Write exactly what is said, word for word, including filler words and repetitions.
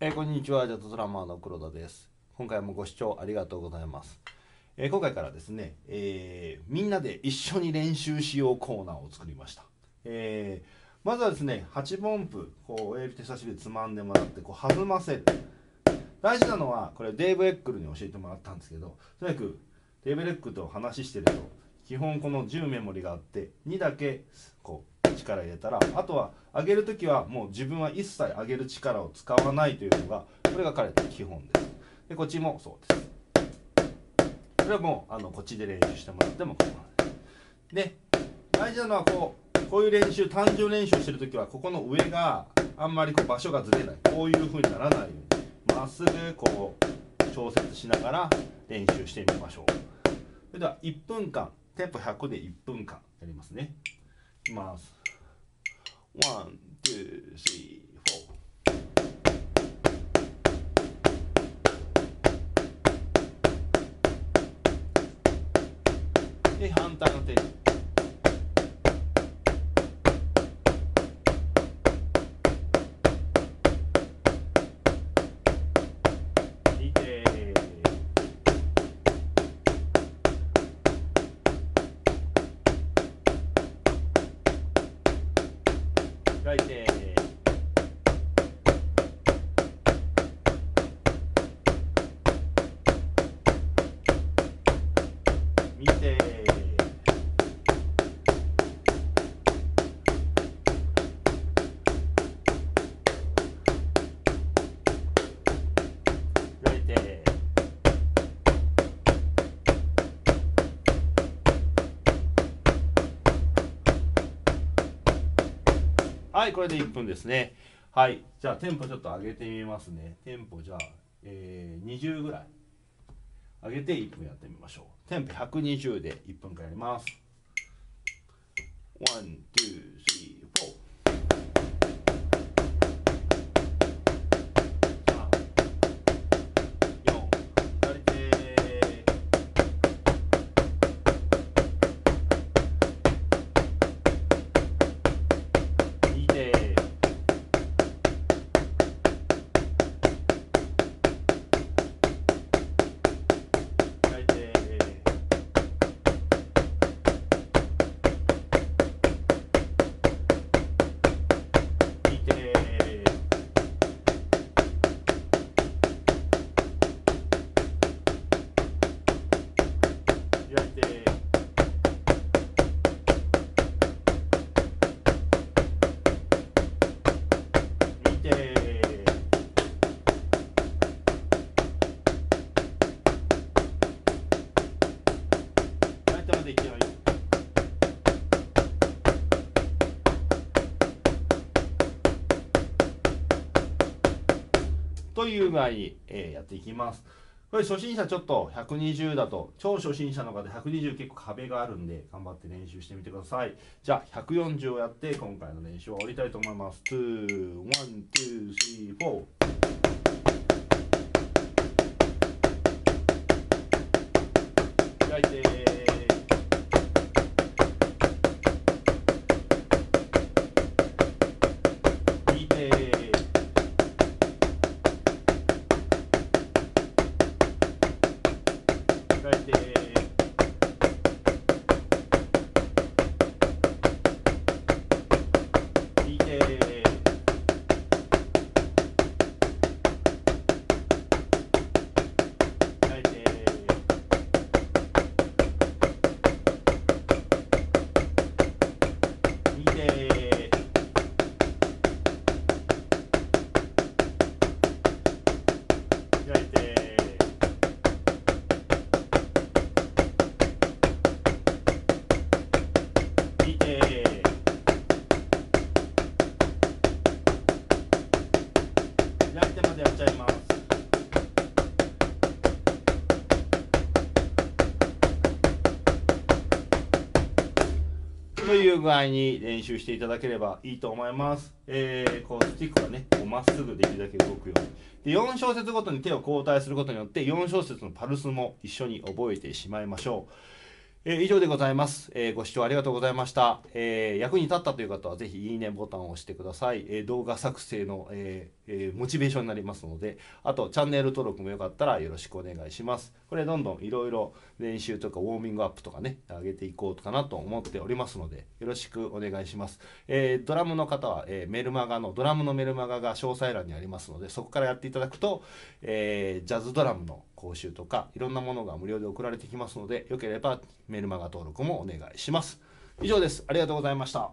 えー、こんにちは、ジャズドラマーの黒田です。今回もご視聴ありがとうございます。えー、今回からですね、えー、みんなで一緒に練習しようコーナーを作りました。えー、まずはですね、はちぶんぷ、こう親指と人差し指でつまんでもらってこう弾ませる。大事なのは、これデーブ・エックルに教えてもらったんですけど、とにかくデーブ・エックルと話してると、基本このじゅうメモリがあって、にだけこう、力入れたら、あとは上げるときはもう自分は一切上げる力を使わないというのが、これが彼の基本です。で、こっちもそうです。これはもうあのこっちで練習してもらっても構わない。で、大事なのはこう、こういう練習、単純練習してるときは、ここの上があんまりこう場所がずれない、こういう風にならないように、まっすぐこう調節しながら練習してみましょう。それではいっぷんかん、テンポひゃくでいっぷんかんやりますね。いきます。One, two, three, four.で、反対の手に。右手。左手。右手。はい、これでいっぷんですね。はい、じゃあテンポちょっと上げてみますね。テンポじゃあ、えー、にじゅうぐらい上げていっぷんやってみましょう。テンポひゃくにじゅうでいっぷんかんやります。ワン、ツー、スリー、フォー。という具合に、えー、やっていきます。これ初心者ちょっとひゃくにじゅうだと超初心者の方ひゃくにじゅう結構壁があるんで頑張って練習してみてください。じゃあひゃくよんじゅうをやって今回の練習を終わりたいと思います。に、いち、に、さん、よん。という具合に練習していただければいいと思います。えー、こうスティックがね、まっすぐできるだけ動くように。で、よん小節ごとに手を交代することによって、よん小節のパルスも一緒に覚えてしまいましょう。えー、以上でございます、えー。ご視聴ありがとうございました。えー、役に立ったという方は、ぜひいいねボタンを押してください。えー、動画作成の、えーえー、モチベーションになりますので、あとチャンネル登録もよかったらよろしくお願いします。これどんどんいろいろ練習とかウォーミングアップとかね、上げていこうかなと思っておりますので、よろしくお願いします。えー、ドラムの方は、えー、メルマガの、ドラムのメルマガが詳細欄にありますので、そこからやっていただくと、えー、ジャズドラムの講習とか、いろんなものが無料で送られてきますので、よければメルマガ登録もお願いします。以上です。ありがとうございました。